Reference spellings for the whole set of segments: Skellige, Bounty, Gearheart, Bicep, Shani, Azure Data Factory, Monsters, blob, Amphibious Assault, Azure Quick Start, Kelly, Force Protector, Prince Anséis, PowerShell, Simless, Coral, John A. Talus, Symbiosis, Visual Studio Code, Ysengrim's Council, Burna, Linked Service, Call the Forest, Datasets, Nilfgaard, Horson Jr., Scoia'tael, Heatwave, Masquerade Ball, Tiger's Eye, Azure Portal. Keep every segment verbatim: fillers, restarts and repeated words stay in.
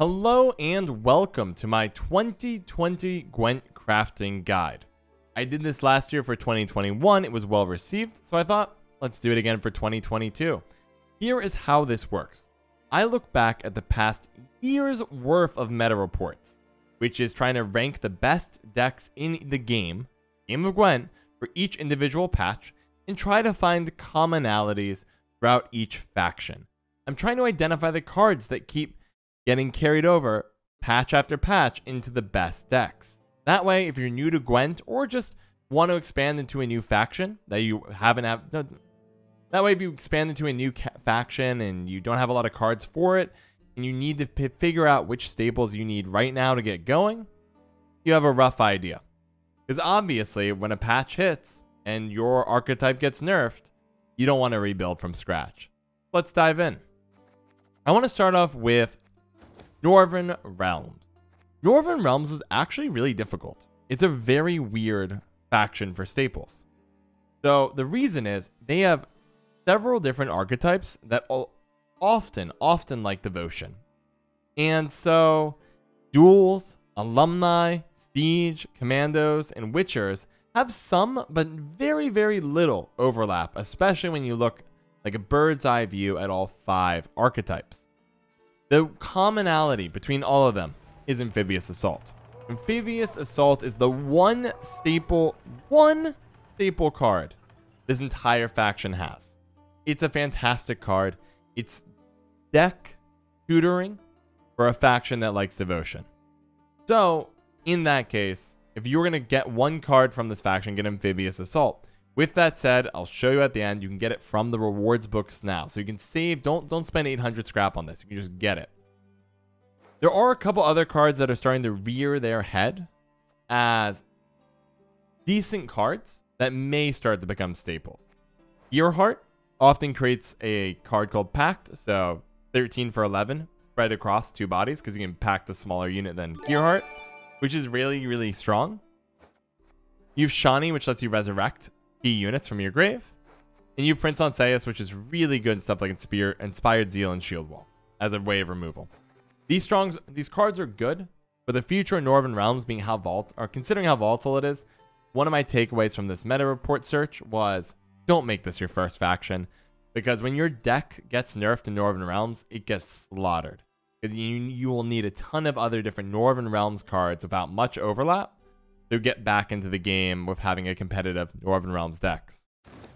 Hello and welcome to my twenty twenty Gwent crafting guide. I did this last year for twenty twenty-one, it was well received, so I thought, let's do it again for twenty twenty-two. Here is how this works. I look back at the past year's worth of meta reports, which is trying to rank the best decks in the game, Game of Gwent, for each individual patch, and try to find commonalities throughout each faction. I'm trying to identify the cards that keep getting carried over patch after patch into the best decks. That way, if you're new to Gwent or just want to expand into a new faction that you haven't have, no, that way if you expand into a new faction and you don't have a lot of cards for it and you need to p figure out which staples you need right now to get going, you have a rough idea. Because obviously, when a patch hits and your archetype gets nerfed, you don't want to rebuild from scratch. Let's dive in. I want to start off with Northern Realms. Northern Realms is actually really difficult. It's a very weird faction for staples. So the reason is they have several different archetypes that often, often like devotion. And so duels, alumni, siege, commandos, and witchers have some but very, very little overlap, especially when you look like a bird's eye view at all five archetypes. The commonality between all of them is Amphibious Assault. Amphibious Assault is the one staple, one staple card this entire faction has. It's a fantastic card. It's deck tutoring for a faction that likes devotion. So, in that case, if you were going to get one card from this faction, get Amphibious Assault. With that said, I'll show you at the end. You can get it from the rewards books now. So you can save. Don't, don't spend eight hundred scrap on this. You can just get it. There are a couple other cards that are starting to rear their head as decent cards that may start to become staples. Gearheart often creates a card called Pact. So thirteen for eleven spread across two bodies because you can pact a smaller unit than Gearheart, which is really, really strong. You have Shani, which lets you resurrect key units from your grave, and you Prince Anséis, which is really good in stuff like Inspire, Inspired Zeal and Shield Wall as a way of removal. These strongs, these cards are good for the future of Northern Realms, being how volatile, or considering how volatile it is. One of my takeaways from this meta report search was don't make this your first faction, because when your deck gets nerfed in Northern Realms, it gets slaughtered because you you will need a ton of other different Northern Realms cards without much overlap to get back into the game with having a competitive Northern Realms decks.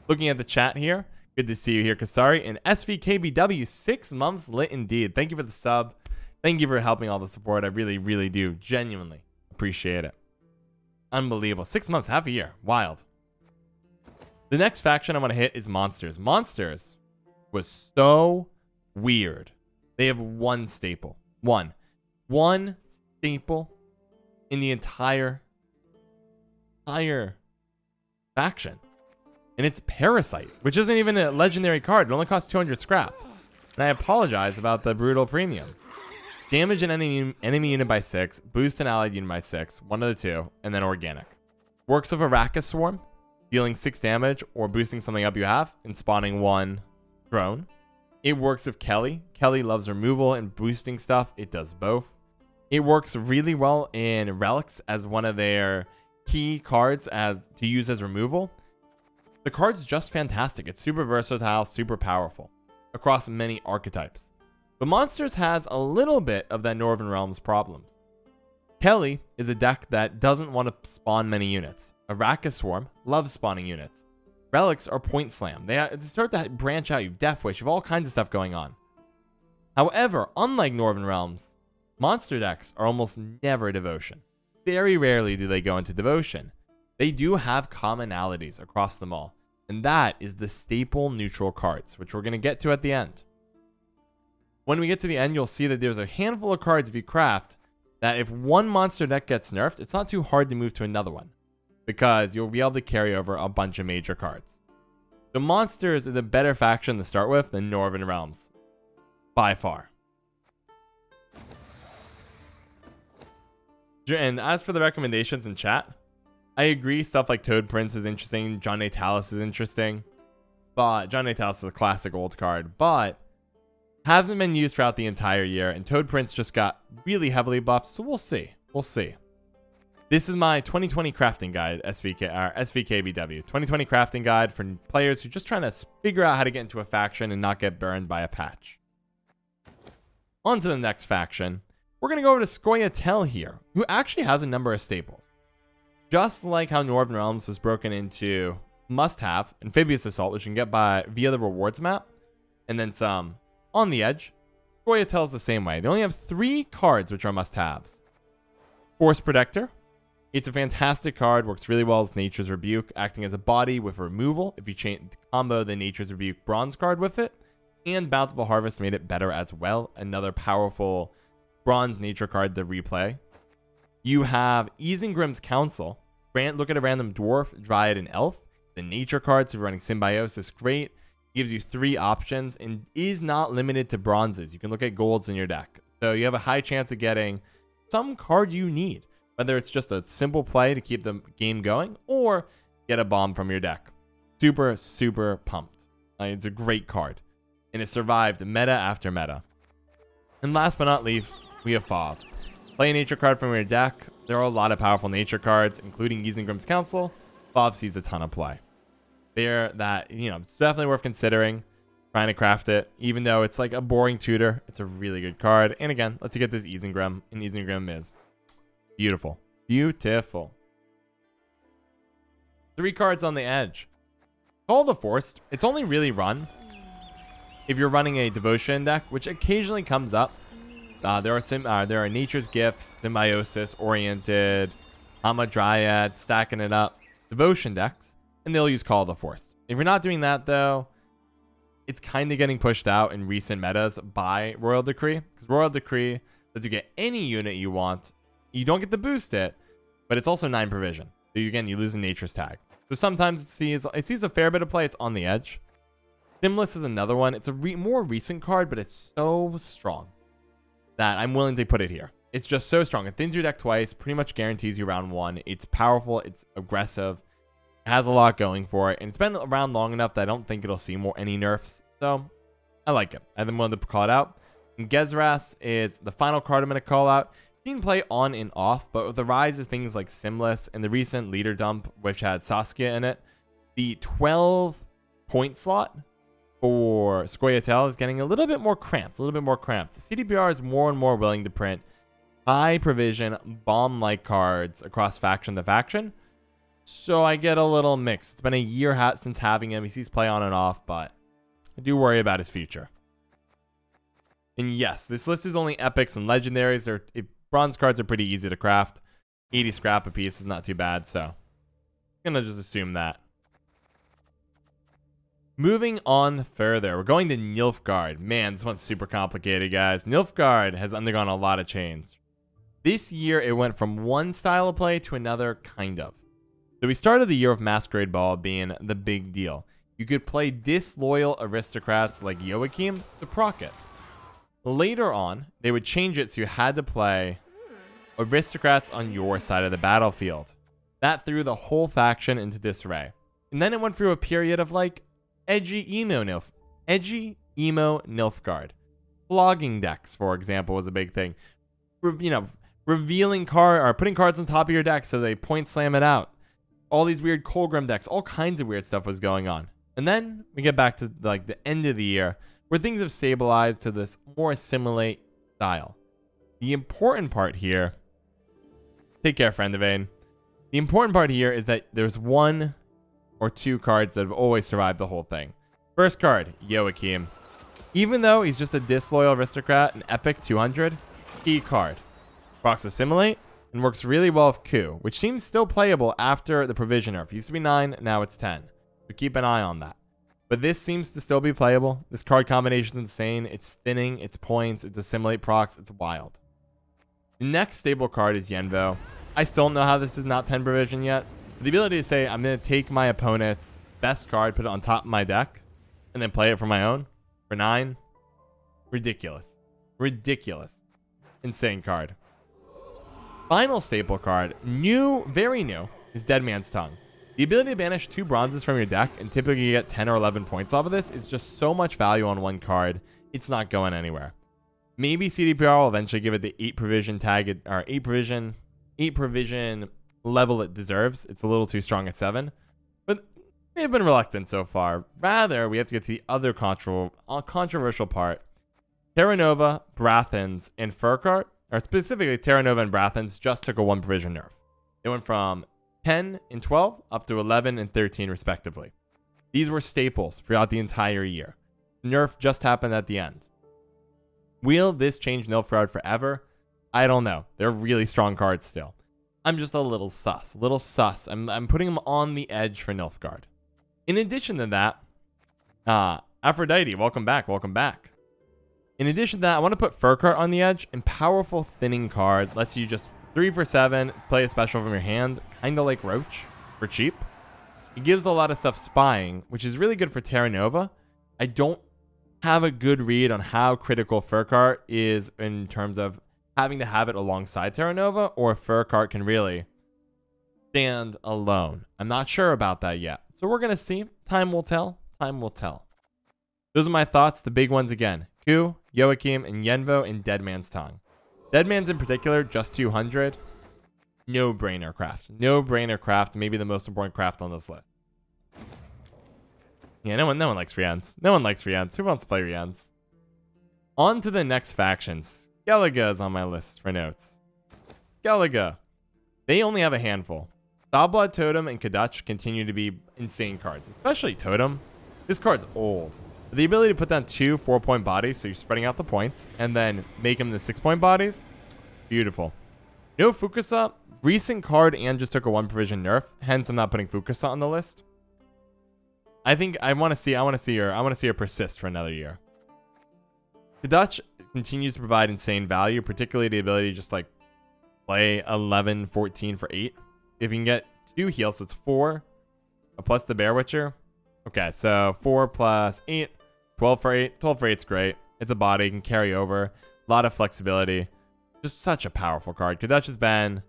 Looking at the chat here, good to see you here, Kasari. And S V K B W, six months lit indeed. Thank you for the sub. Thank you for helping all the support. I really, really do genuinely appreciate it. Unbelievable. Six months, half a year. Wild. The next faction I want to hit is Monsters. Monsters was so weird. They have one staple. One. One staple in the entire higher faction, and it's Parasite, which isn't even a legendary card. It only costs two hundred scrap, and I apologize about the brutal premium. Damage an enemy enemy unit by six, boost an allied unit by six, one of the two, and then organic. Works of Arrakis Swarm, dealing six damage or boosting something up you have and spawning one throne. It works of Kelly. Kelly loves removal and boosting stuff. It does both. It works really well in relics as one of their key cards as to use as removal. The card's just fantastic. It's super versatile, super powerful across many archetypes. But Monsters has a little bit of that Northern Realms problems. Kelly is a deck that doesn't want to spawn many units. Arrakis Swarm loves spawning units. Relics are point slam. They start to branch out. You have Death Wish. You have all kinds of stuff going on. However, unlike Northern Realms, Monster decks are almost never devotion. Very rarely do they go into devotion. They do have commonalities across them all, and that is the staple neutral cards, which we're going to get to at the end. When we get to the end, you'll see that there's a handful of cards if you craft that if one monster deck gets nerfed, it's not too hard to move to another one because you'll be able to carry over a bunch of major cards. The Monsters is a better faction to start with than Northern Realms, by far. And as for the recommendations in chat, I agree stuff like Toad Prince is interesting, John A. Talus is interesting, but John A. Talus is a classic old card, but hasn't been used throughout the entire year, and Toad Prince just got really heavily buffed, so we'll see. We'll see. This is my twenty twenty crafting guide, S V K, or S V K B W. twenty twenty crafting guide for players who are just trying to figure out how to get into a faction and not get burned by a patch. On to the next faction. We're going to go over to Scoia'tael here, who actually has a number of staples. Just like how Northern Realms was broken into must-have, Amphibious Assault, which you can get by via the rewards map, and then some on the edge, Scoia'tael is the same way. They only have three cards which are must-haves. Force Protector. It's a fantastic card, works really well as Nature's Rebuke, acting as a body with removal if you chain combo the Nature's Rebuke bronze card with it, and Bountiful Harvest made it better as well, another powerful bronze nature card to replay. You have Ysengrim's Council, grant, look at a random Dwarf, Dryad, and Elf, the nature cards, so running Symbiosis, great, gives you three options, and is not limited to bronzes, you can look at golds in your deck, so you have a high chance of getting some card you need. Whether it's just a simple play to keep the game going or get a bomb from your deck. Super, super pumped. Uh, it's a great card. And it survived meta after meta. And last but not least, we have Fav. Play a nature card from your deck. There are a lot of powerful nature cards, including Ysengrim's Council. Fav sees a ton of play. There that, you know, it's definitely worth considering. Trying to craft it. Even though it's like a boring tutor, it's a really good card. And again, let's get this Ysengrim. And Ysengrim is beautiful. Beautiful. Three cards on the edge. Call the Forest. It's only really run if you're running a devotion deck, which occasionally comes up. Uh, there are sim uh, there are Nature's Gifts, Symbiosis, Oriented, Ama Dryad, stacking it up, devotion decks, and they'll use Call the Forest. If you're not doing that though, it's kind of getting pushed out in recent metas by Royal Decree, because Royal Decree lets you get any unit you want. You don't get to boost it, but it's also nine provision. So you, again, you lose a nature's tag. So sometimes it sees it sees a fair bit of play. It's on the edge. Stimulus is another one. It's a re more recent card, but it's so strong that I'm willing to put it here. It's just so strong. It thins your deck twice, pretty much guarantees you round one. It's powerful. It's aggressive. It has a lot going for it. And it's been around long enough that I don't think it'll see more any nerfs. So I like it. I'm willing to call it out. And Gezras is the final card I'm going to call out. You can play on and off, but with the rise of things like Simless and the recent leader dump, which had Saskia in it, the twelve point slot for Scoia'tael is getting a little bit more cramped, a little bit more cramped. C D B R is more and more willing to print high provision, bomb-like cards across faction to faction, so I get a little mixed. It's been a year hat since having him. He sees play on and off, but I do worry about his future. And yes, this list is only epics and legendaries. They're... It, Bronze cards are pretty easy to craft. eighty scrap a piece is not too bad, so I'm going to just assume that. Moving on further, we're going to Nilfgaard. Man, this one's super complicated, guys. Nilfgaard has undergone a lot of changes. This year, it went from one style of play to another, kind of. So we started the year with Masquerade Ball being the big deal. You could play disloyal aristocrats like Joachim to proc it. Later on, they would change it so you had to play aristocrats on your side of the battlefield. That threw the whole faction into disarray. And then it went through a period of like edgy emo Nilf, edgy emo Nilfgaard. Flogging decks, for example, was a big thing. Re you know, revealing card or putting cards on top of your deck so they point slam it out. All these weird Colgrim decks, all kinds of weird stuff was going on. And then we get back to like the end of the year, where things have stabilized to this more assimilate style. The important part here, take care, friend of Vayne. The important part here is that there's one or two cards that have always survived the whole thing. First card, Joachim. Even though he's just a disloyal aristocrat, an epic two hundred, key card. Procs assimilate and works really well with Coup, which seems still playable after the provision nerf. It used to be nine, now it's ten. So keep an eye on that. But this seems to still be playable. This card combination is insane. It's thinning, it's points, it's assimilate procs, it's wild. The next stable card is Yenvo. I still don't know how this is not ten provision yet. The ability to say, I'm going to take my opponent's best card, put it on top of my deck, and then play it for my own for nine. Ridiculous. Ridiculous. Insane card. Final staple card, new, very new, is Dead Man's Tongue. The ability to banish two bronzes from your deck, and typically you get ten or eleven points off of this, is just so much value on one card, it's not going anywhere. Maybe C D P R will eventually give it the eight provision tag it, or eight provision, eight provision level it deserves. It's a little too strong at seven, but they've been reluctant so far. Rather, we have to get to the other control, uh, controversial part. Terra Nova, Brathens, and Furkart, or specifically Terra Nova and Brathens, just took a one provision nerf. They went from ten and twelve up to eleven and thirteen respectively. These were staples throughout the entire year. Nerf just happened at the end. Will this change Nilfgaard forever? I don't know. They're really strong cards still. I'm just a little sus. Little sus. I'm, I'm putting them on the edge for Nilfgaard. In addition to that, uh, Aphrodite, welcome back. Welcome back. In addition to that, I want to put Furkart on the edge. And powerful thinning card lets you just three for seven, play a special from your hand, kind of like Roach for cheap. It gives a lot of stuff spying, which is really good for Terra Nova. I don't have a good read on how critical Furkart is in terms of having to have it alongside Terra Nova, or if Furkart can really stand alone. I'm not sure about that yet. So we're going to see. Time will tell. Time will tell. Those are my thoughts. The big ones again. Q, Joachim, and Yenvo, and Deadman's Tongue. Deadman's in particular, just two hundred. No-brainer craft. No-brainer craft. Maybe the most important craft on this list. Yeah, no one, no one likes Rian's. No one likes Rian's. Who wants to play Rian's? On to the next factions. Skellige is on my list for notes. Skellige. They only have a handful. Thalblood, Totem, and Kadach continue to be insane cards, especially Totem. This card's old. The ability to put down two four-point bodies, so you're spreading out the points, and then make them the six-point bodies. Beautiful. No Fukusa. Recent card and just took a one provision nerf, hence I'm not putting Fukusa on the list. I think I want to see I want to see her I want to see her persist for another year. Kadach continues to provide insane value, particularly the ability to just like play eleven, fourteen for eight. If you can get two heals, so it's four plus the Bear Witcher. Okay, so four plus eight, twelve for eight. twelve for eight is great. It's a body, you can carry over. A lot of flexibility. Just such a powerful card. Kadach has been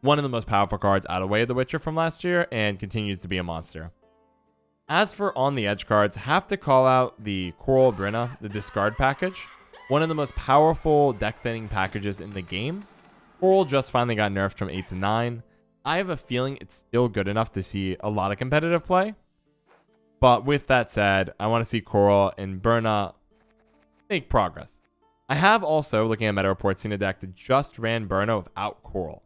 one of the most powerful cards out of the way of The Witcher from last year and continues to be a monster. As for on the edge cards, have to call out the Coral Burna, the discard package. One of the most powerful deck thinning packages in the game. Coral just finally got nerfed from eight to nine. I have a feeling it's still good enough to see a lot of competitive play. But with that said, I want to see Coral and Burna make progress. I have also, looking at meta reports, seen a deck that just ran Burna without Coral.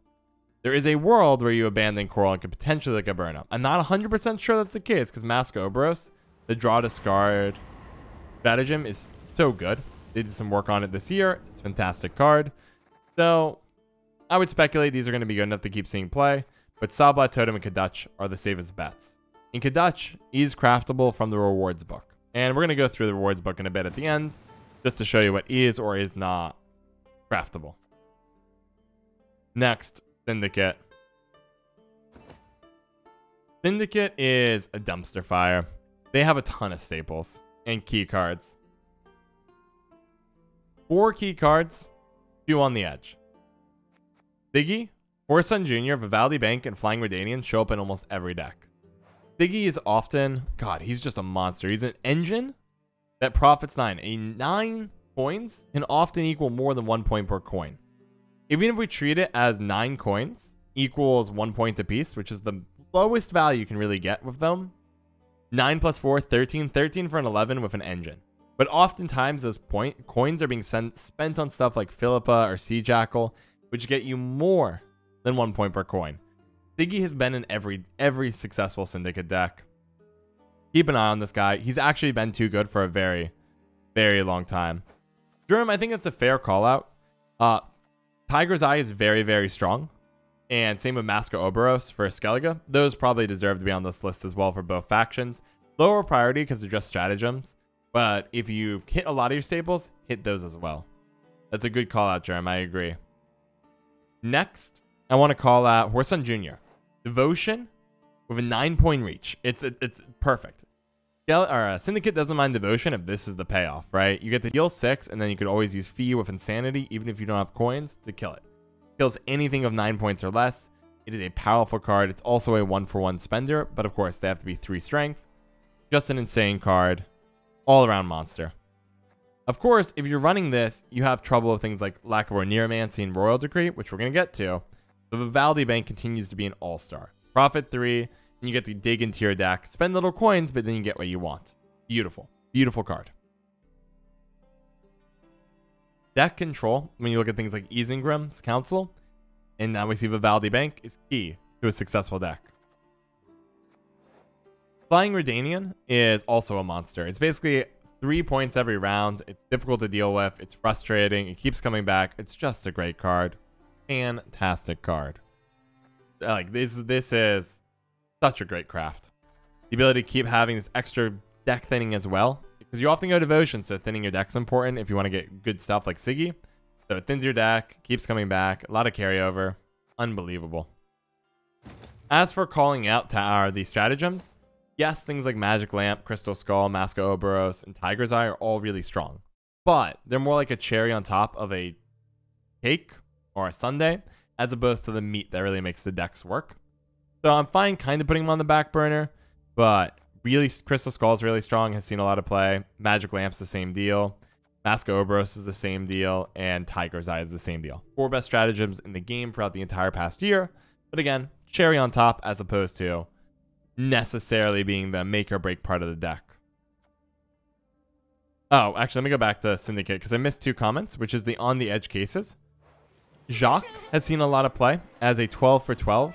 There is a world where you abandon Coral and could potentially look at Burna. I'm not one hundred percent sure that's the case because Mask-Oberos, the draw-discard stratagem, is so good. They did some work on it this year. It's a fantastic card. So I would speculate these are going to be good enough to keep seeing play, but Sabla, Totem, and Kadach are the safest bets. And Kadach is craftable from the rewards book. And we're going to go through the rewards book in a bit at the end just to show you what is or is not craftable. Next, Syndicate. Syndicate is a dumpster fire. They have a ton of staples and key cards. Four key cards, two on the edge. Siggy, Orson Junior, Vivaldi Bank, and Flying Redanian show up in almost every deck. Siggy is often, God, he's just a monster. He's an engine that profits nine. A nine coins can often equal more than one point per coin. Even if we treat it as nine coins equals one point apiece, which is the lowest value you can really get with them, nine plus four, thirteen, thirteen for an eleven with an engine. But oftentimes those point coins are being sent, spent on stuff like Philippa or Sea Jackal, which get you more than one point per coin. Siggy has been in every every successful Syndicate deck. Keep an eye on this guy. He's actually been too good for a very, very long time. Durham, I think that's a fair call out. Uh, Tiger's Eye is very, very strong. And same with Mask-Oberos for Skellige. Those probably deserve to be on this list as well for both factions. Lower priority because they're just stratagems. But if you've hit a lot of your staples, hit those as well. That's a good call out, Durham. I agree. Next, I want to call out Horson Junior Devotion with a nine-point reach. It's it, it's perfect. Del or, uh, Syndicate doesn't mind Devotion if this is the payoff, right? You get to deal six, and then you could always use Fee with Insanity, even if you don't have coins, to kill it. Kills anything of nine points or less. It is a powerful card. It's also a one-for-one spender, but of course, they have to be three strength. Just an insane card. All-around monster. Of course, if you're running this, you have trouble with things like Lacaror Neuromancy and Royal Decree, which we're going to get to. The Vivaldi Bank continues to be an all-star. Profit three, and you get to dig into your deck, spend little coins, but then you get what you want. Beautiful. Beautiful card. Deck control, when you look at things like Ysengrim's Council, and now we see Vivaldi Bank, is key to a successful deck. Flying Redanian is also a monster. It's basically three points every round. It's difficult to deal with. It's frustrating. It keeps coming back. It's just a great card. Fantastic card. Like this, this is such a great craft. The ability to keep having this extra deck thinning as well, because you often go Devotion, so thinning your deck's important if you want to get good stuff like Siggy. So it thins your deck, keeps coming back, a lot of carryover. Unbelievable. As for calling out to our these stratagems, yes, things like Magic Lamp, Crystal Skull, Mask-Oberos, and Tiger's Eye are all really strong, but they're more like a cherry on top of a cake or a sundae, as opposed to the meat that really makes the decks work. So I'm fine kind of putting them on the back burner, but really, Crystal Skull is really strong, has seen a lot of play. Magic Lamp's the same deal. Mask-Oberos is the same deal, and Tiger's Eye is the same deal. Four best stratagems in the game throughout the entire past year, but again, cherry on top as opposed to necessarily being the make or break part of the deck. Oh, actually, let me go back to Syndicate because I missed two comments, which is the on the edge cases. Jacques has seen a lot of play as a twelve for twelve,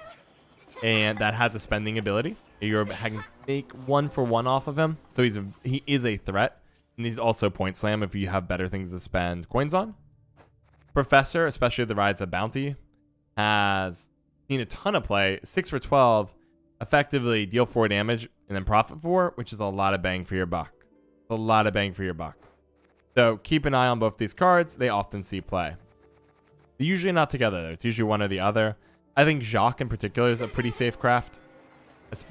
and that has a spending ability. You can make one for one off of him, so he's a, he is a threat, and he's also point slam if you have better things to spend coins on. Professor, especially the Rise of Bounty, has seen a ton of play. Six for twelve. Effectively deal four damage and then profit four, which is a lot of bang for your buck. A lot of bang for your buck. So keep an eye on both these cards. They often see play. They're usually not together though. It's usually one or the other. I think Jacques in particular is a pretty safe craft.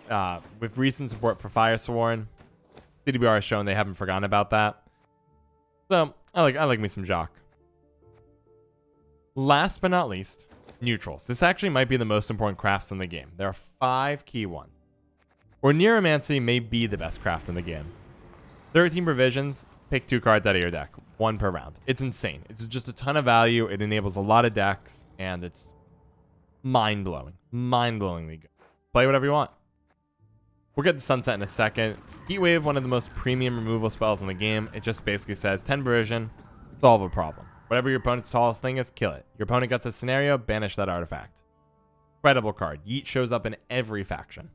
Uh, with recent support for Firesworn, C D B R has shown they haven't forgotten about that. So I like I like me some Jacques. Last but not least, neutrals. This actually might be the most important crafts in the game. There are five key ones. Or Neuromancy may be the best craft in the game. thirteen provisions, pick two cards out of your deck, one per round. It's insane. It's just a ton of value. It enables a lot of decks, and it's mind-blowing. Mind-blowingly good. Play whatever you want. We'll get to Sunset in a second. Heatwave, one of the most premium removal spells in the game. It just basically says ten provision, solve a problem. Whatever your opponent's tallest thing is, kill it. Your opponent gets a scenario, banish that artifact. Incredible card. Yeet shows up in every faction.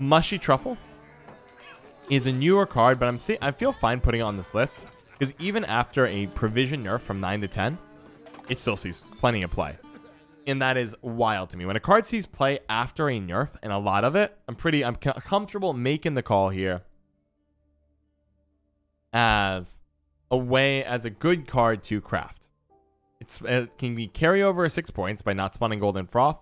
Mushy Truffle is a newer card, but I'm see I feel fine putting it on this list because even after a provision nerf from nine to ten, it still sees plenty of play. And that is wild to me. When a card sees play after a nerf, and a lot of it, I'm pretty I'm comfortable making the call here as a way as a good card to craft. It's, it can be carryover six points by not spawning Golden Froth.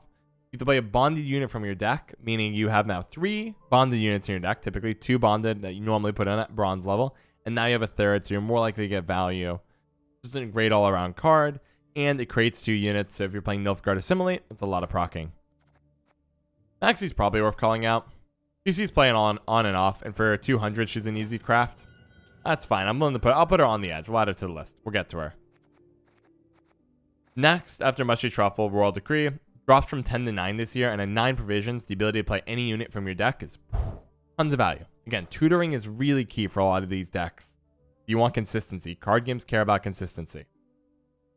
You have to play a bonded unit from your deck, meaning you have now three bonded units in your deck, typically two bonded that you normally put in at bronze level, and now you have a third, so you're more likely to get value. Just a great all-around card. And it creates two units, so if you're playing Nilfgaard Assimilate, it's a lot of procking. Maxi's probably worth calling out. G C's playing on on and off, and for two hundred, she's an easy craft. That's fine. I'm willing to put. I'll put her on the edge. We'll add her to the list. We'll get to her. Next, after Mushy Truffle, Royal Decree drops from ten to nine this year, and at nine provisions, the ability to play any unit from your deck is tons of value. Again, tutoring is really key for a lot of these decks. You want consistency. Card games care about consistency.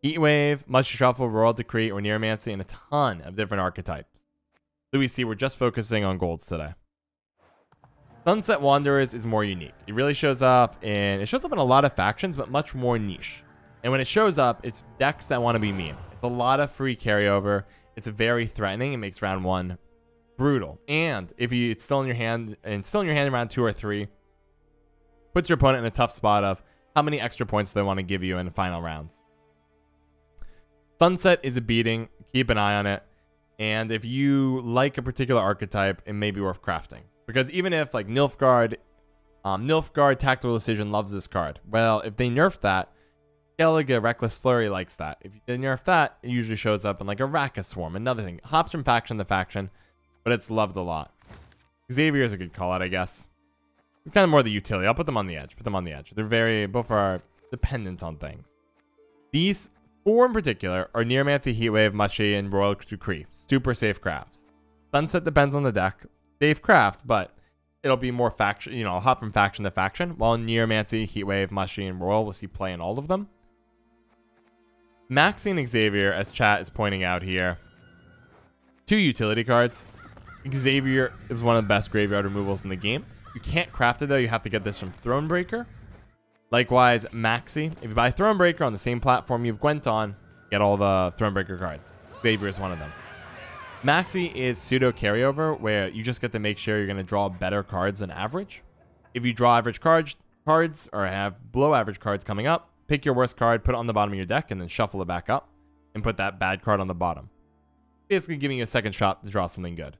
Heatwave, Mushy Truffle, Royal Decree, or Neuromancy, and a ton of different archetypes. Louis C, we're just focusing on golds today. Sunset Wanderers is more unique. It really shows up in, it shows up in a lot of factions, but much more niche. And when it shows up, it's decks that want to be mean. It's a lot of free carryover. It's very threatening. It makes round one brutal. And if you, it's still in your hand, and still in your hand in round two or three, puts your opponent in a tough spot of how many extra points they want to give you in the final rounds. Sunset is a beating. Keep an eye on it. And if you like a particular archetype, it may be worth crafting. Because even if, like, Nilfgaard, um, Nilfgaard Tactical Decision loves this card. Well, if they nerf that, Skellige Reckless Flurry likes that. If they nerf that, it usually shows up in, like, Arrakis Swarm. Another thing. It hops from faction to faction, but it's loved a lot. Xavier is a good call out, I guess. It's kind of more the utility. I'll put them on the edge. Put them on the edge. They're very, both are dependent on things. These four in particular are Neuromancy, Heatwave, Mushy, and Royal Decree. Super safe crafts. Sunset depends on the deck. Safe craft, but it'll be more faction, you know, I'll hop from faction to faction. While Neuromancy, Heatwave, Mushy, and Royal will see play in all of them. Maxing Xavier, as chat is pointing out here. Two utility cards. Xavier is one of the best graveyard removals in the game. You can't craft it though, you have to get this from Thronebreaker. Likewise, Maxi. If you buy Thronebreaker on the same platform you have Gwent on, get all the Thronebreaker cards. Xavier is one of them. Maxi is pseudo carryover, where you just get to make sure you're going to draw better cards than average. If you draw average cards, cards or have below average cards coming up, pick your worst card, put it on the bottom of your deck, and then shuffle it back up and put that bad card on the bottom. Basically giving you a second shot to draw something good.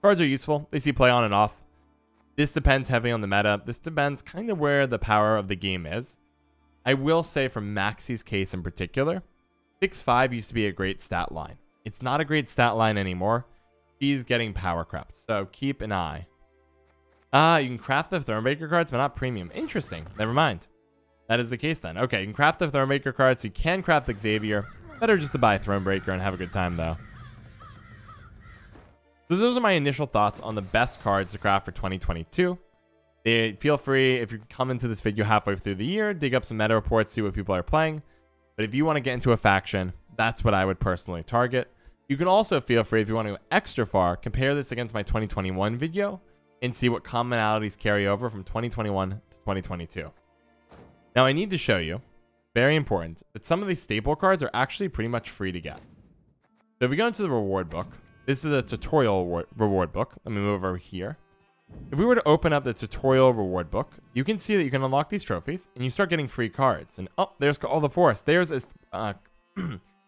Cards are useful. They see play on and off. This depends heavily on the meta. This depends kind of where the power of the game is. I will say for Maxi's case in particular, six five used to be a great stat line. It's not a great stat line anymore. She's getting power crept, so keep an eye. Ah, uh, you can craft the Thronebreaker cards, but not premium. Interesting. Never mind. That is the case then. Okay, you can craft the Thronebreaker cards. So you can craft Xavier. Better just to buy Thronebreaker and have a good time, though. So those are my initial thoughts on the best cards to craft for twenty twenty-two. They, feel free, if you come into this video halfway through the year, dig up some meta reports, see what people are playing. But if you want to get into a faction, that's what I would personally target. You can also feel free, if you want to go extra far, compare this against my twenty twenty-one video and see what commonalities carry over from twenty twenty-one to twenty twenty-two. Now I need to show you, very important, that some of these staple cards are actually pretty much free to get. So if we go into the reward book, this is a tutorial reward book. Let me move over here. If we were to open up the tutorial reward book, you can see that you can unlock these trophies and you start getting free cards. And oh, there's Call the Forest. There's a, uh,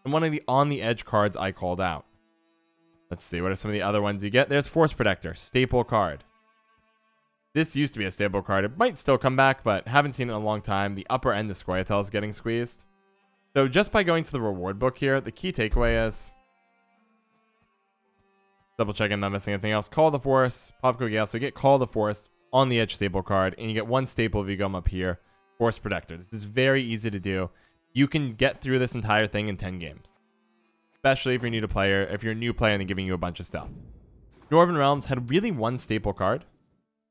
one of the on the edge cards I called out. Let's see, what are some of the other ones you get? There's Force Protector, staple card. This used to be a staple card. It might still come back, but haven't seen it in a long time. The upper end of Scoia'tael is getting squeezed. So just by going to the reward book here, the key takeaway is... double check I'm not missing anything else. Call the Forest, Pop Go Gale. So you get Call the Forest on the edge staple card, and you get one staple if you come up here, Force Protector. This is very easy to do. You can get through this entire thing in ten games. Especially if you're new to player, if you're a new player and they're giving you a bunch of stuff. Northern Realms had really one staple card.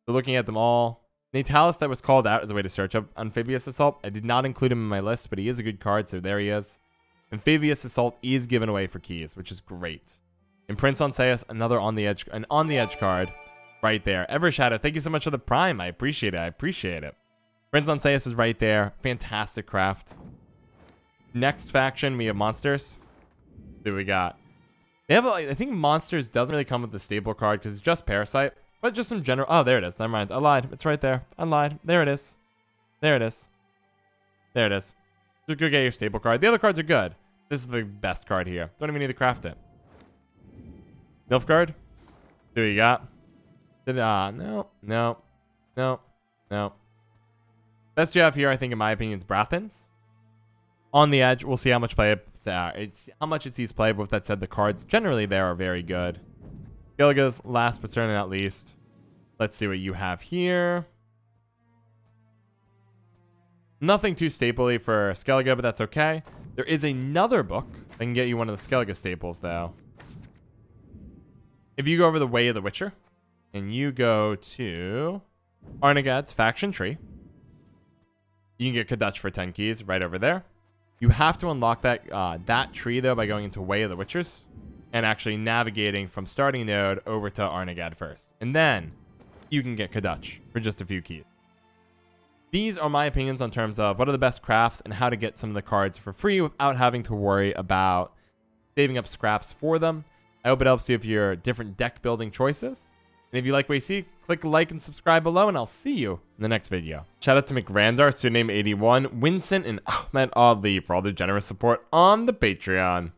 So looking at them all, Talus that was called out as a way to search up Amphibious Assault. I did not include him in my list, but he is a good card, so there he is. Amphibious Assault is given away for keys, which is great. And Prince Anséis, another on the edge, an on the edge card, right there. Evershadow, thank you so much for the prime. I appreciate it. I appreciate it. Prince Anséis is right there. Fantastic craft. Next faction, we have Monsters. What do we got? They have. A, I think Monsters doesn't really come with the staple card because it's just Parasite. But just some general... oh, there it is. Never mind. I lied. It's right there. I lied. There it is. There it is. There it is. Just go get your staple card. The other cards are good. This is the best card here. Don't even need to craft it. Nilfgaard. Who you got? Uh, no. No. No. No. Best you have here, I think, in my opinion, is Brathens. On the edge, we'll see how much play it, uh, it's how much it sees play. But with that said, the cards generally there are very good. Skellige's last but certainly not least. Let's see what you have here. Nothing too stapley for Skellige, but that's okay. There is another book that can get you one of the Skellige staples, though. If you go over the Way of the Witcher, and you go to Arnagad's Faction Tree, you can get Kadach for ten keys right over there. You have to unlock that, uh, that tree, though, by going into Way of the Witchers. And actually navigating from starting node over to Arnagad first. And then you can get Kadach for just a few keys. These are my opinions on terms of what are the best crafts and how to get some of the cards for free without having to worry about saving up scraps for them. I hope it helps you if you're different deck building choices. And if you like what you see, click like and subscribe below, and I'll see you in the next video. Shout out to McRandar, Surname eighty-one, Winston, and Ahmed Ali for all their generous support on the Patreon.